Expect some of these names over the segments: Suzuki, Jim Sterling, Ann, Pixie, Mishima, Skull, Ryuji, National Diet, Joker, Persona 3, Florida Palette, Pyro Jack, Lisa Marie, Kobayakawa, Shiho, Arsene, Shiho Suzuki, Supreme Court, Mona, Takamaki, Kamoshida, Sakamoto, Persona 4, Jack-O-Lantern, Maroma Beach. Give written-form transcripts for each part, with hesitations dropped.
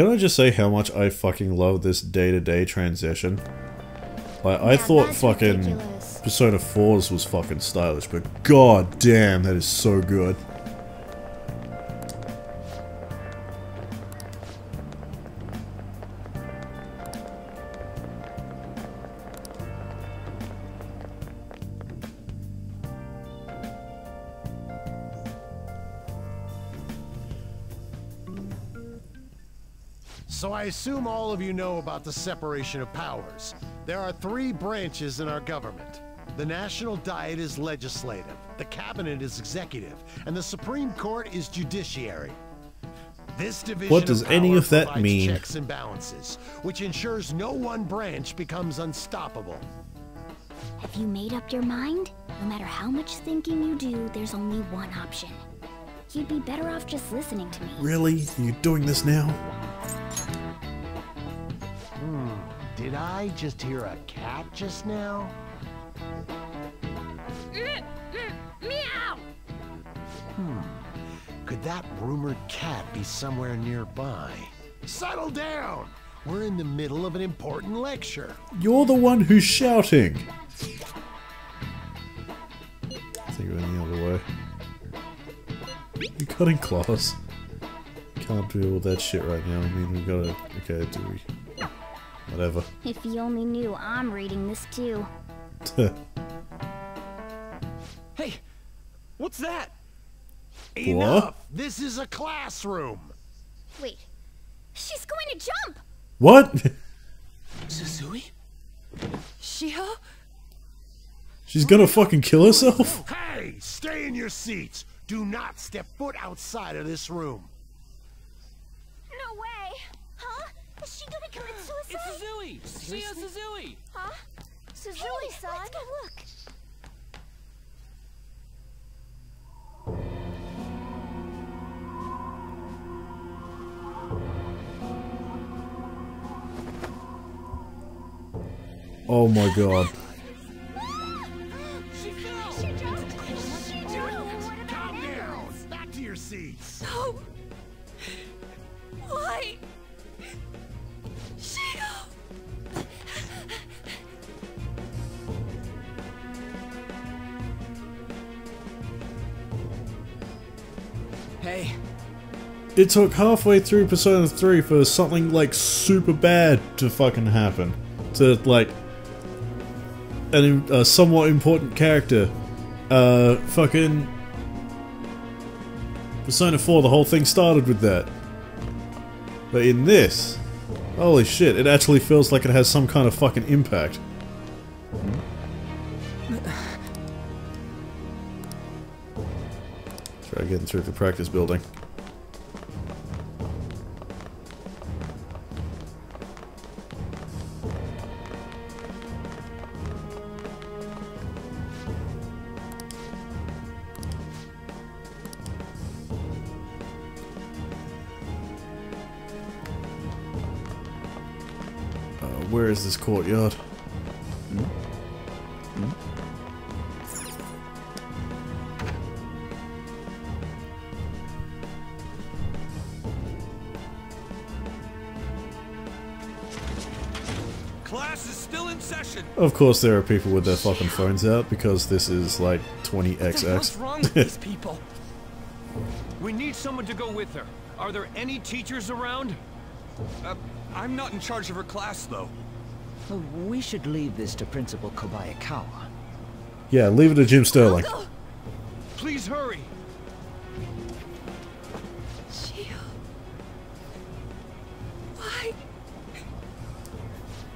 Can I just say how much I fucking love this day-to-day transition? Like, I thought fucking ridiculous. Persona 4's was fucking stylish, but god damn, that is so good. So I assume all of you know about the separation of powers. There are three branches in our government. The National Diet is legislative, the Cabinet is executive, and the Supreme Court is judiciary. This division what does of any of that mean? Checks and balances, which ensures no one branch becomes unstoppable. Have you made up your mind? No matter how much thinking you do, there's only one option. You'd be better off just listening to me. Really? You're doing this now? Did I just hear a cat just now? Meow! Could that rumored cat be somewhere nearby? Settle down! We're in the middle of an important lecture. You're the one who's shouting. I think of it the other way. You got in class. Can't do all that shit right now. I mean, we gotta. Okay, do we? Whatever. If you only knew I'm reading this too. Hey, what's that? What? Enough! This is a classroom! Wait, she's going to jump! What? Suzuki? Shiho? She's gonna fucking kill herself? Hey, stay in your seats! Do not step foot outside of this room! No way! Huh? Is she gonna commit suicide? It's Suzuki! Shiho Suzuki! Huh? Suzuki-san? Let's go look! Oh my god. She fell! She jumped! Calm down! Back to your seats! No! Why? Hey. It took halfway through Persona 3 for something like super bad to fucking happen to like a somewhat important character. Fucking Persona 4, the whole thing started with that. But in this, holy shit, it actually feels like it has some kind of fucking impact. Try getting through the practice building. Where is this courtyard? Class is still in session. Of course there are people with their fucking phones out because this is like 20XX. What's wrong with these people? We need someone to go with her. Are there any teachers around? I'm not in charge of her class, though. Well, we should leave this to Principal Kobayakawa. Yeah, leave it to Jim Sterling. Please hurry. Shiho. Why?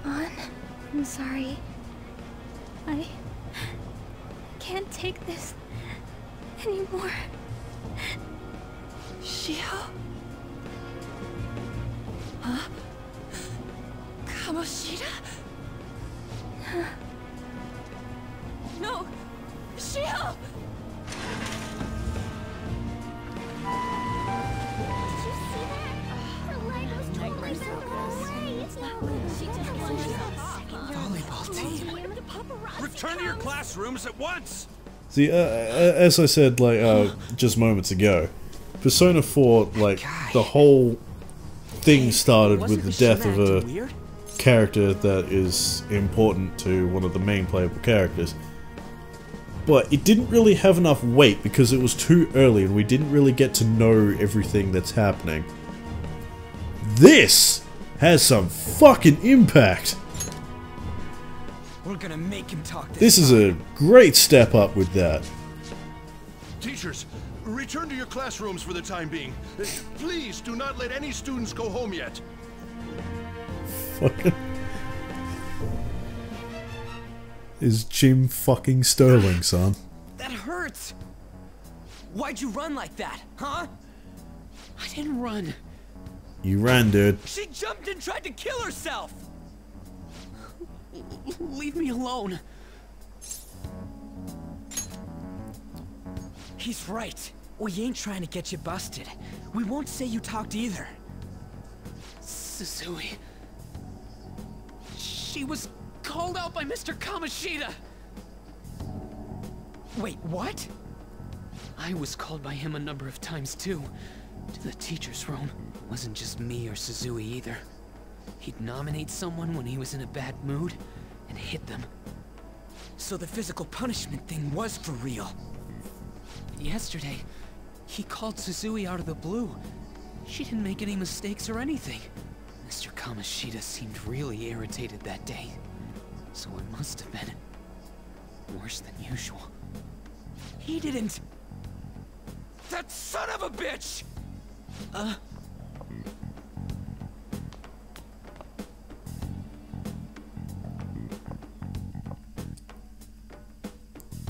Ann, I'm sorry. I can't take this anymore. Shiho. Huh? Kamoshida? No! Shiho! Return to your classrooms at once! See, as I said, like, just moments ago, Persona 4, like, the whole thing started with the death of a character that is important to one of the main playable characters. But it didn't really have enough weight because it was too early and we didn't really get to know everything that's happening. This has some fucking impact. We're gonna make him talk this is a great step up with that. Teachers, return to your classrooms for the time being. Please do not let any students go home yet. Fucking... is Jim fucking Sterling, son. That hurts! Why'd you run like that, huh? I didn't run. You ran, dude. She jumped and tried to kill herself! Leave me alone. He's right. We ain't trying to get you busted. We won't say you talked either. Susui... she was called out by Mr. Kamoshida! Wait, what? I was called by him a number of times too. To the teacher's room. Wasn't just me or Suzui either. He'd nominate someone when he was in a bad mood, and hit them. So the physical punishment thing was for real. Yesterday, he called Suzui out of the blue. She didn't make any mistakes or anything. Mr. Kamoshida seemed really irritated that day. So it must have been... worse than usual. He didn't... That son of a bitch!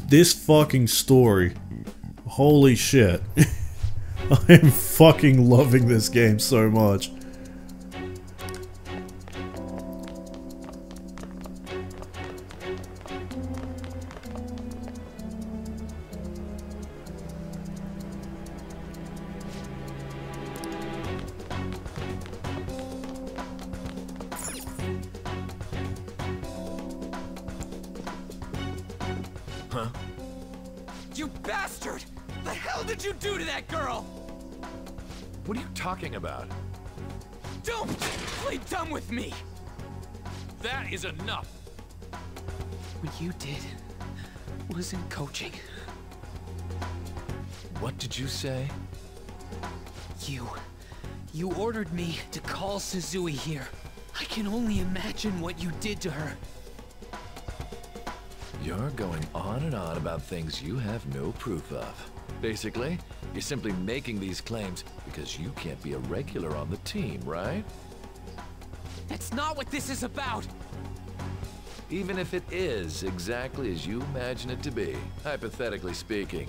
This fucking story. Holy shit. I am fucking loving this game so much. You ordered me to call Suzui here. I can only imagine what you did to her. You're going on and on about things you have no proof of. Basically, you're simply making these claims because you can't be a regular on the team, right? That's not what this is about! Even if it is exactly as you imagine it to be, hypothetically speaking,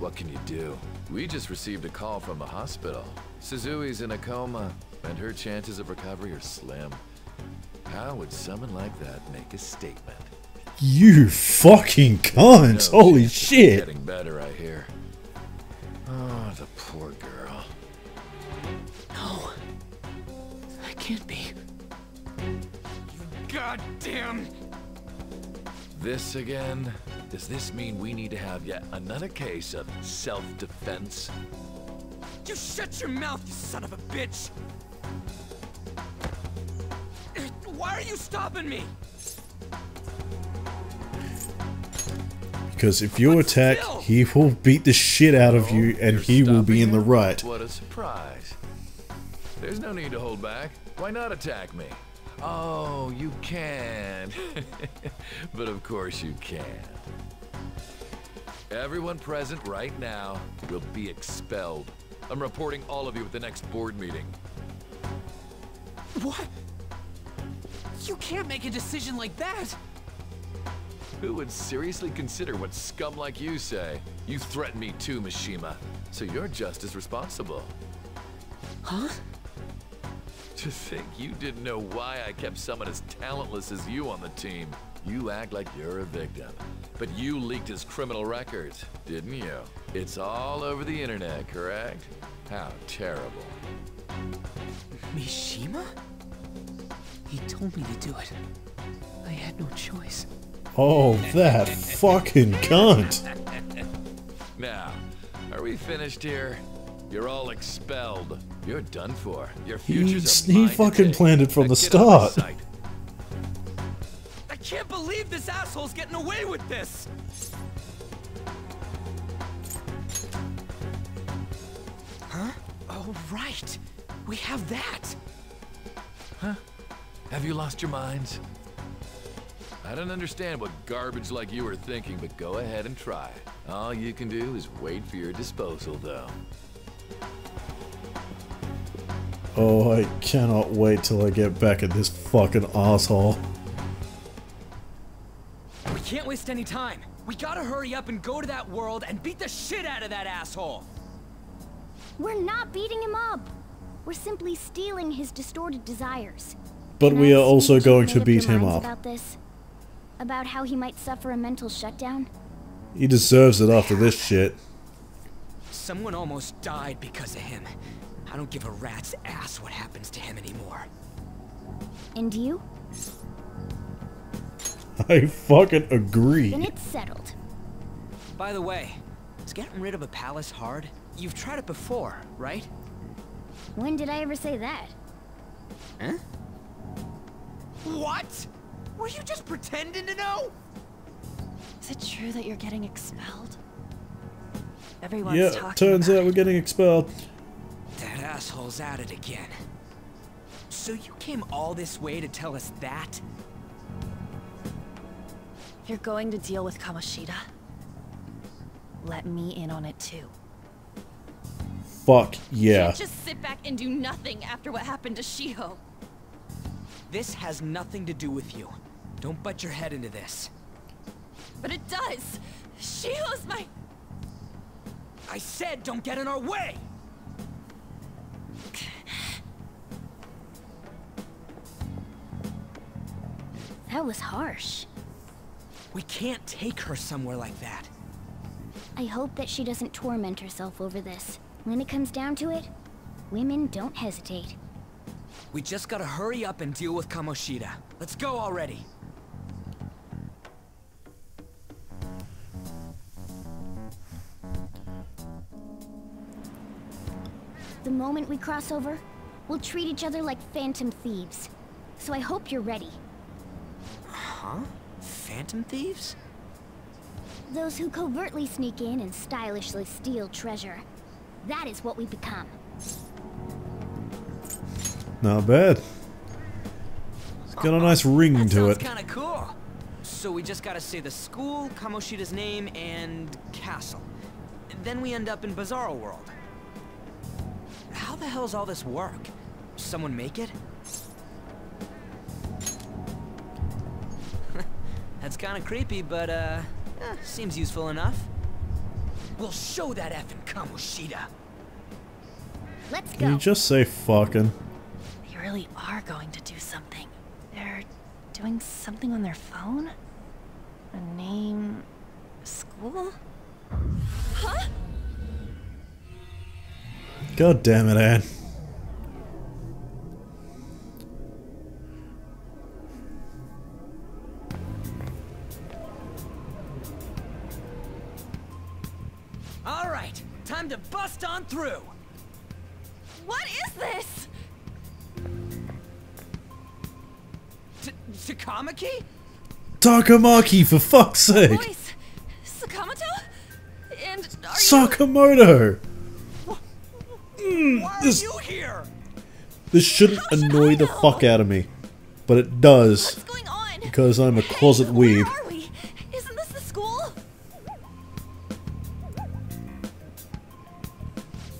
what can you do? We just received a call from the hospital. Suzui's in a coma, and her chances of recovery are slim. How would someone like that make a statement? You fucking cunts! No, holy shit! Getting better, I hear. Oh, the poor girl. No, I can't be. You goddamn! This again? Does this mean we need to have yet another case of self-defense? You shut your mouth, you son of a bitch! Why are you stopping me? Because if you attack, he will beat the shit out of you and he will be in the right. What a surprise. There's no need to hold back. Why not attack me? Oh, you can. But of course you can. Everyone present right now will be expelled. I'm reporting all of you at the next board meeting. What? You can't make a decision like that! Who would seriously consider what scum like you say? You threaten me too, Mishima. So you're just as responsible. Huh? To think you didn't know why I kept someone as talentless as you on the team. You act like you're a victim. But you leaked his criminal records, didn't you? It's all over the internet, correct? How terrible. Mishima? He told me to do it. I had no choice. Oh, that fucking cunt! Now, are we finished here? You're all expelled. You're done for. Your future's he fucking planned it from the start. I can't believe this asshole's getting away with this. Huh? Oh, right. We have that. Huh? Have you lost your minds? I don't understand what garbage like you were thinking, but go ahead and try. All you can do is wait for your disposal, though. Oh, I cannot wait till I get back at this fucking asshole. We can't waste any time. We gotta hurry up and go to that world and beat the shit out of that asshole. We're not beating him up. We're simply stealing his distorted desires. But we are also going to beat him up. About this? About how he might suffer a mental shutdown? He deserves it after this shit. Someone almost died because of him. I don't give a rat's ass what happens to him anymore. And you? I fucking agree. Then it's settled. By the way, is getting rid of a palace hard? You've tried it before, right? When did I ever say that? Huh? What? Were you just pretending to know? Is it true that you're getting expelled? Everyone's talking about it. Yeah, turns out we're getting expelled. That asshole's at it again. So you came all this way to tell us that? You're going to deal with Kamoshida? Let me in on it too. Fuck yeah. You can't just sit back and do nothing after what happened to Shiho. This has nothing to do with you. Don't butt your head into this. But it does. Shiho's my... I said don't get in our way! That was harsh. We can't take her somewhere like that. I hope that she doesn't torment herself over this. When it comes down to it, women don't hesitate. We just gotta hurry up and deal with Kamoshida. Let's go already. The moment we cross over, we'll treat each other like phantom thieves. So I hope you're ready. Huh? Phantom thieves? Those who covertly sneak in and stylishly steal treasure. That is what we become. Not bad. It's got a nice ring to it. That sounds kind of cool. So we just gotta say the school, Kamoshida's name, and castle. Then we end up in Bizarro World. How the hell's all this work? Someone make it? That's kind of creepy, but seems useful enough. We'll show that effing Kamoshida. Let's go. Can you just say fucking? They really are going to do something. They're doing something on their phone? A name... school? Huh? God damn it, Ann. Alright, time to bust on through! What is this? Takamaki? Takamaki, for fuck's sake! Voice. Sakamoto? And Sakamoto! Why are you here? This shouldn't annoy the fuck out of me. But it does. What's going on? Because I'm a closet weeb. Where are we? Isn't this the school?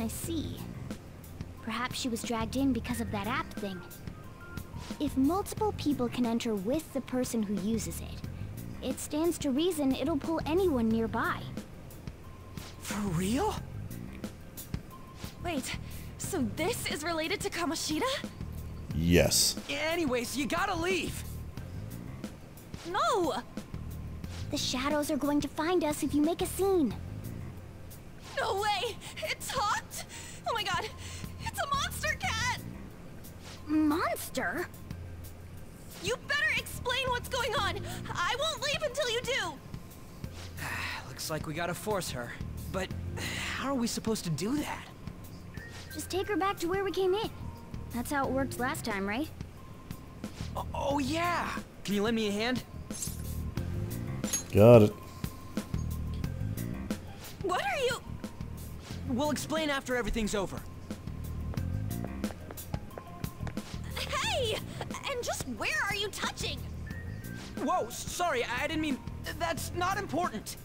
I see. Perhaps she was dragged in because of that app thing. If multiple people can enter with the person who uses it, it stands to reason it'll pull anyone nearby. For real? Wait, so this is related to Kamoshida? Yes. Anyways, you gotta leave! No! The shadows are going to find us if you make a scene. No way! It talked! Oh my god! It's a monster cat! Monster? You better explain what's going on! I won't leave until you do! Looks like we gotta force her. But how are we supposed to do that? Just take her back to where we came in. That's how it worked last time, right? Oh, yeah! Can you lend me a hand? Got it. What are you... We'll explain after everything's over. Hey! And just where are you touching? Whoa, sorry, I didn't mean... That's not important.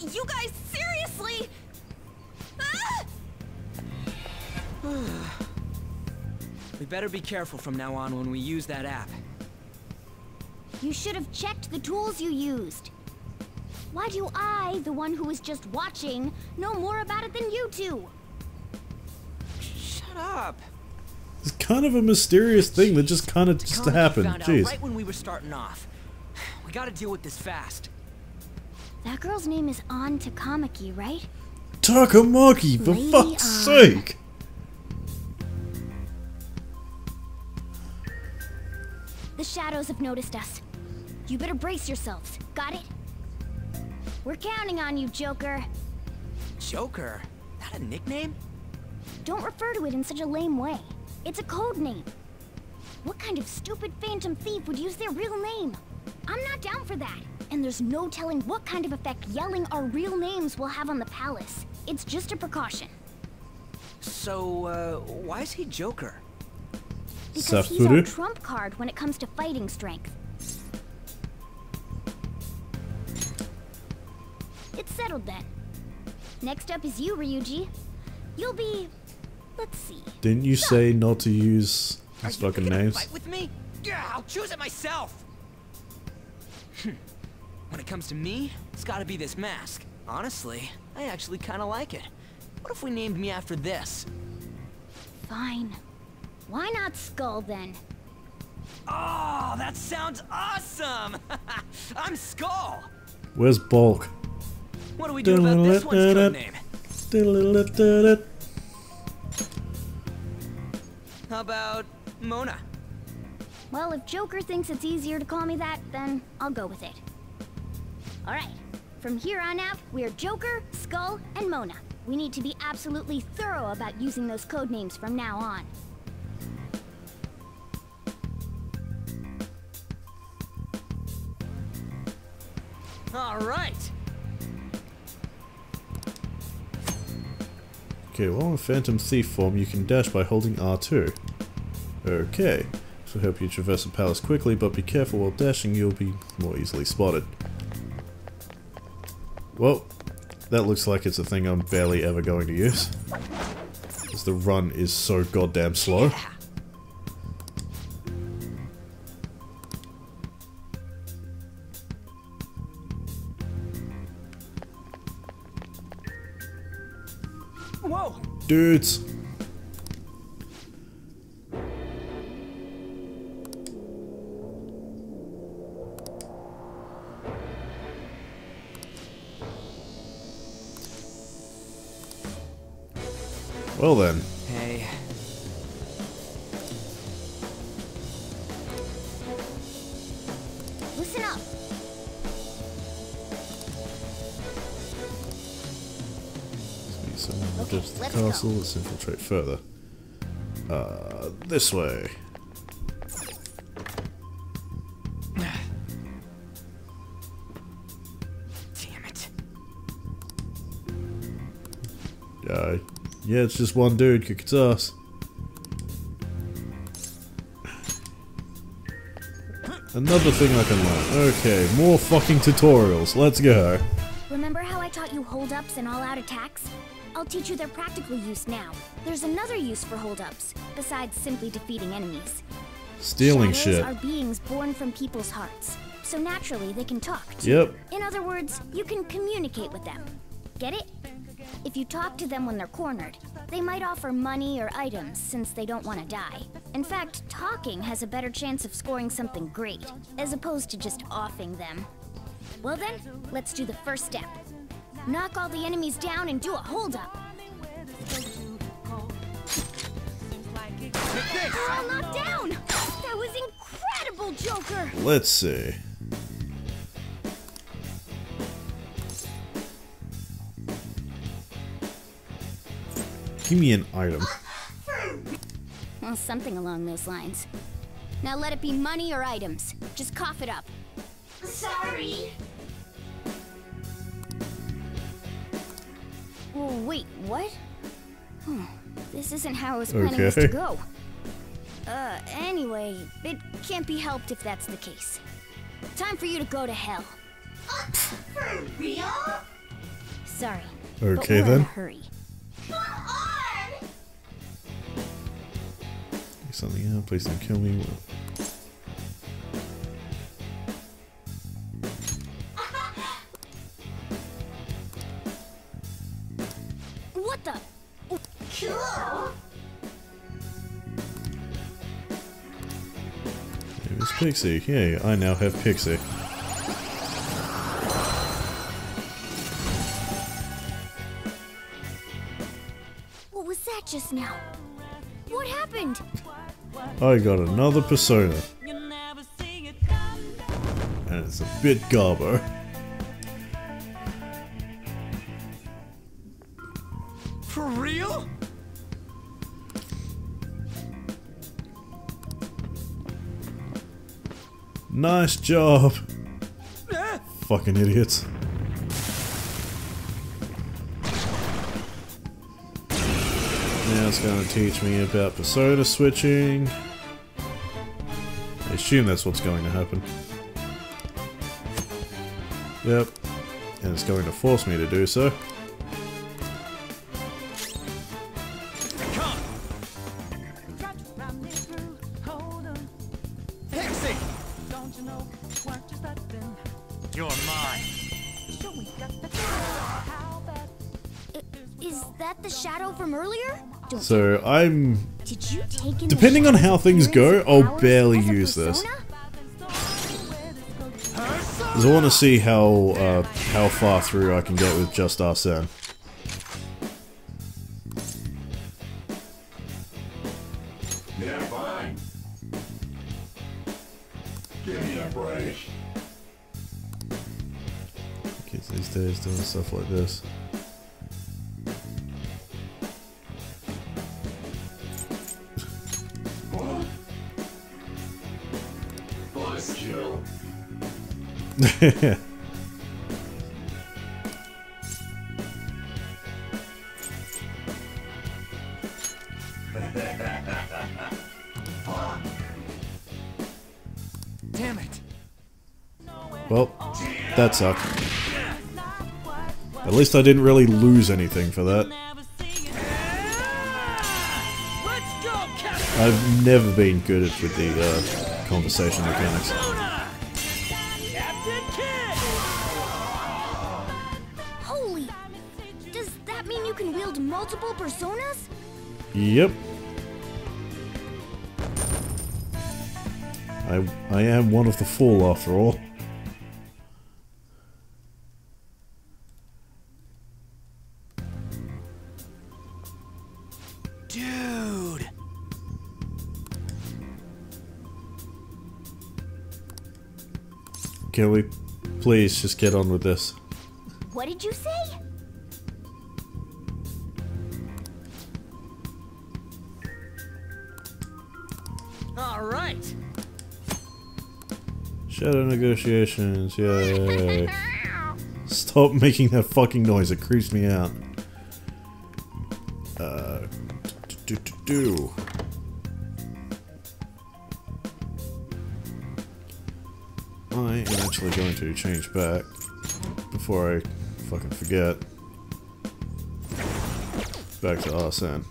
You guys, seriously? Ah! We better be careful from now on when we use that app. You should have checked the tools you used. Why do I, the one who was just watching, know more about it than you two? Shut up. It's kind of a mysterious thing that just kind of just happened. Jeez. Right when we were starting off. We gotta deal with this fast. That girl's name is Ann Takamaki, right? Takamaki, for fuck's sake! The shadows have noticed us. You better brace yourselves, got it? We're counting on you, Joker. Joker? That a nickname? Don't refer to it in such a lame way. It's a code name. What kind of stupid phantom thief would use their real name? I'm not down for that. And there's no telling what kind of effect yelling our real names will have on the palace. It's just a precaution. So, why is he Joker? Because he's our trump card when it comes to fighting strength. It's settled then. Next up is you, Ryuji. You'll be... let's see. Didn't you say not to use his fucking names? Fight with me? Yeah, I'll choose it myself! When it comes to me, it's gotta be this mask. Honestly, I actually kinda like it. What if we named me after this? Fine. Why not Skull, then? Oh, that sounds awesome! I'm Skull! Where's Bulk? What do we do about this one's code name? How about Mona? Well, if Joker thinks it's easier to call me that, then I'll go with it. Alright, from here on out, we're Joker, Skull, and Mona. We need to be absolutely thorough about using those code names from now on. Alright! Okay, while in Phantom Thief form, you can dash by holding R2. Okay, this will help you traverse the palace quickly, but be careful while dashing, you'll be more easily spotted. Well, that looks like it's a thing I'm barely ever going to use. Because the run is so goddamn slow. Yeah. Dudes. Well then. Hey. Listen up. Okay, the castle. Let's infiltrate further. This way. Damn it. Yeah, it's just one dude. Kick its ass. Another thing I can learn. Okay, more fucking tutorials. Let's go. Remember how I taught you hold-ups and all-out attacks? I'll teach you their practical use now. There's another use for holdups, besides simply defeating enemies. Stealing shit. Shadows are beings born from people's hearts, so naturally they can talk to you. In other words, you can communicate with them. Get it? If you talk to them when they're cornered, they might offer money or items since they don't want to die. In fact, talking has a better chance of scoring something great, as opposed to just offing them. Well then, let's do the first step. Knock all the enemies down and do a hold-up. They're all knocked down! That was incredible, Joker! Let's see. Give me an item. Well, something along those lines. Now let it be money or items. Just cough it up. Sorry. Oh, wait, what? Oh, this isn't how I was planning this to go. Anyway, it can't be helped if that's the case. Time for you to go to hell. For real? Sorry. Okay, but we're then. In a hurry. Come on! Do something out, please don't kill me. What the? Cool! It was Pixie. Yay, I now have Pixie. Just now. What happened? I got another persona. And it's a bit garbo. For real? Nice job. Fucking idiots. Now it's going to teach me about persona switching. I assume that's what's going to happen. Yep. And it's going to force me to do so. So I'm, depending on how things go, I'll barely use this. Because I want to see how far through I can get with just Arsene. Kids these days doing stuff like this. Damn it. Well, that sucked. At least I didn't really lose anything for that. I've never been good at with the conversation mechanics. Multiple personas? Yep. I am one of the fool after all. Dude. Can we please just get on with this? What did you say? Shadow negotiations, yay. Stop making that fucking noise, it creeps me out. I am actually going to change back before I fucking forget. Back to Arsene.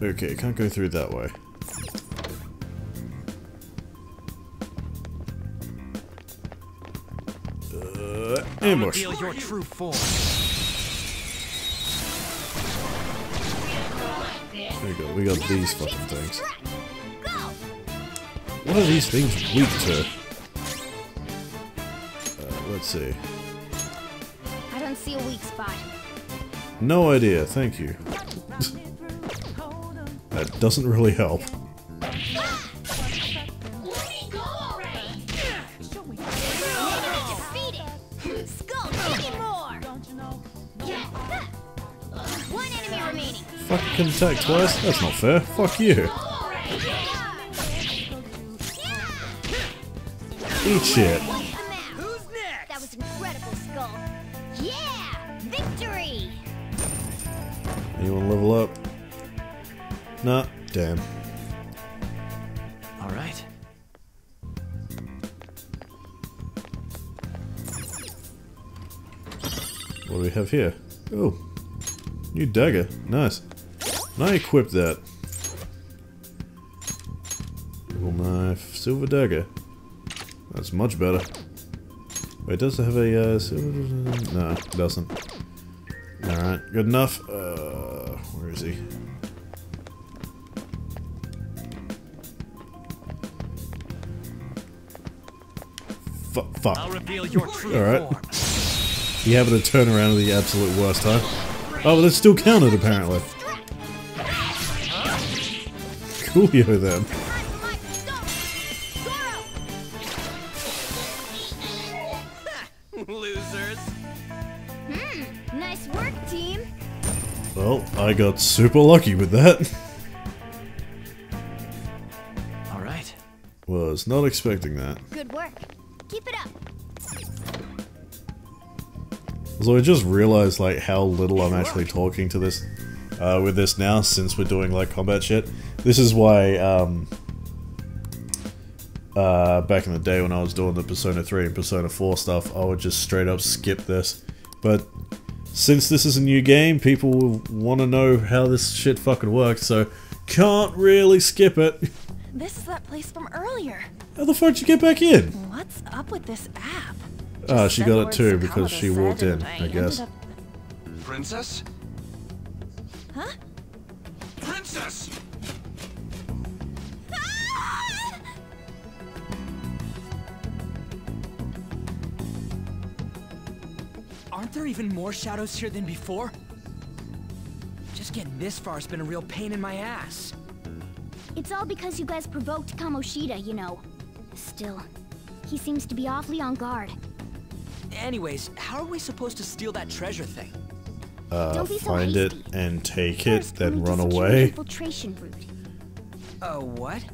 Okay, can't go through that way. Ambush. Your true form. There we go. We got these fucking things. What are these things weak to? Let's see. I don't see a weak spot. No idea. Thank you. That doesn't really help. Fucking couldn't attack twice? That's not fair. Fuck you. Eat shit. Who's next? That was incredible, Skull. Yeah! Victory! You wanna level up? Nah, damn. Alright. What do we have here? Oh. New dagger. Nice. And I equipped that. Double knife. Silver dagger. That's much better. Wait, does it have a silver? No, it doesn't. Alright, good enough. Where is he? Fuck. I'll reveal your true form. You having a turnaround of the absolute worst, huh? Oh, but that's still counted, apparently. Coolio, then. I got super lucky with that. All right. Was not expecting that. Good work. Keep it up. So I just realized like how little I'm actually talking to this with this now, since we're doing like combat shit. This is why back in the day when I was doing the Persona 3 and Persona 4 stuff, I would just straight up skip this. But since this is a new game, people will want to know how this shit fucking works, so can't really skip it. This is that place from earlier. How the fuck did you get back in? What's up with this app? Oh, she got it too because she walked in, I guess. Princess? Huh? Princess! Aren't there even more shadows here than before? Just getting this far has been a real pain in my ass. It's all because you guys provoked Kamoshida, you know. Still, he seems to be awfully on guard. Anyways, how are we supposed to steal that treasure thing? Don't be so find hasty. It and take First, it, then run away. Infiltration route. What?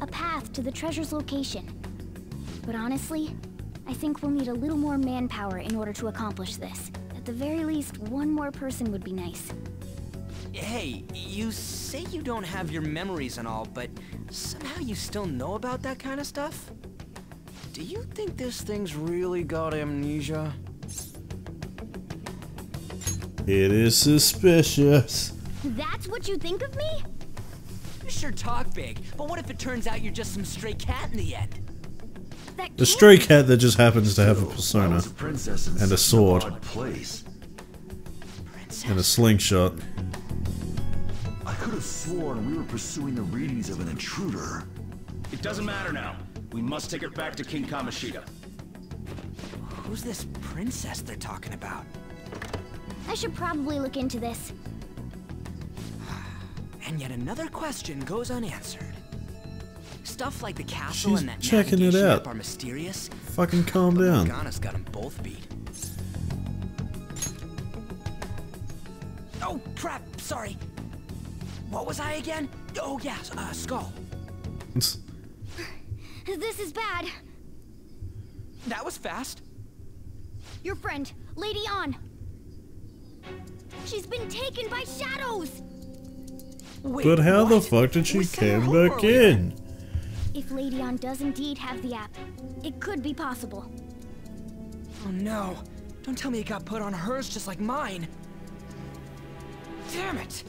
A path to the treasure's location. But honestly, I think we'll need a little more manpower in order to accomplish this. At the very least, one more person would be nice. Hey, you say you don't have your memories and all, but somehow you still know about that kind of stuff? Do you think this thing's really got amnesia? It is suspicious. That's what you think of me? You sure talk big, but what if it turns out you're just some stray cat in the end? The stray cat that just happens to have a persona and a sword and a slingshot. I could have sworn we were pursuing the readings of an intruder. It doesn't matter now. We must take her back to King Kamoshida. Who's this princess they're talking about? I should probably look into this. And yet another question goes unanswered. Stuff like the castle and that checking it out are mysterious. Fucking calm down. Morgana's got them both beat. Oh crap! Sorry. What was I again? Oh yes, Skull. This is bad. That was fast. Your friend, Lady Ann. She's been taken by shadows. Wait, but how the fuck did she come back in? If Lady Ann does indeed have the app, it could be possible. Oh no, don't tell me it got put on hers just like mine. Damn it,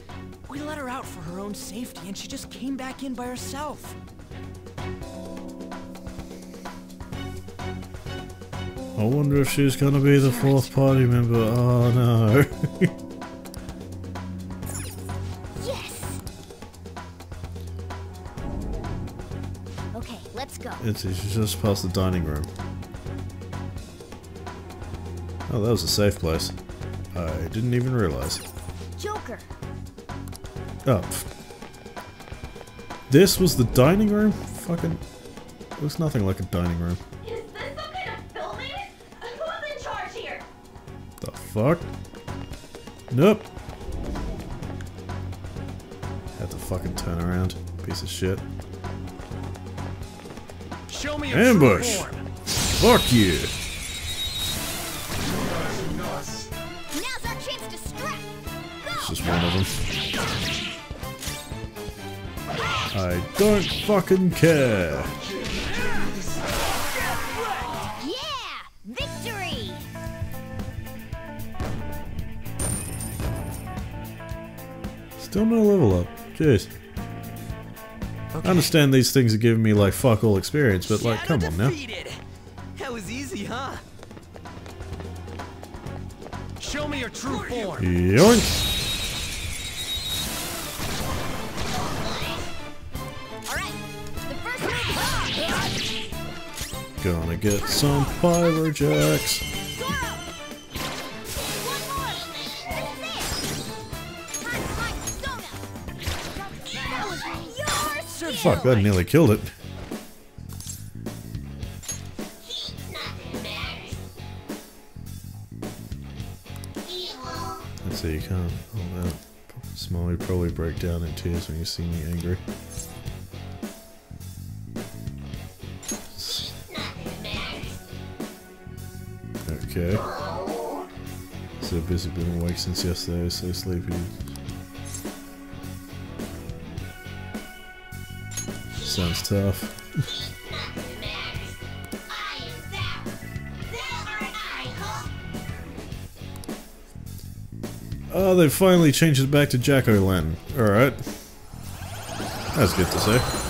we let her out for her own safety and she just came back in by herself. I wonder if she's gonna be the fourth party member. Oh no. It's just past the dining room. Oh, that was a safe place. I didn't even realize. Joker. Oh. This was the dining room? Fucking. It was nothing like a dining room. Is this some kind of filming? Who's in charge here? The fuck? Nope. fucking turnaround. Piece of shit. Show me ambush! Fuck you! It's just one of them. I don't fucking care! Still no level up. Jeez. Okay. I understand these things are giving me like fuck all experience, but like, come on now. That was easy, huh? Show me your true form. Yoink. All right. The first one. Gonna get some Pyro Jacks. Fuck, that nearly killed it. He's not embarrassed. Let's see, you can't. Oh no. Small, you probably break down in tears when you see me angry. He's not embarrassed. Okay. So busy, been awake since yesterday, so sleepy. Sounds tough. Oh, they finally changed it back to Jack-O-Lantern. Alright. That's good to say.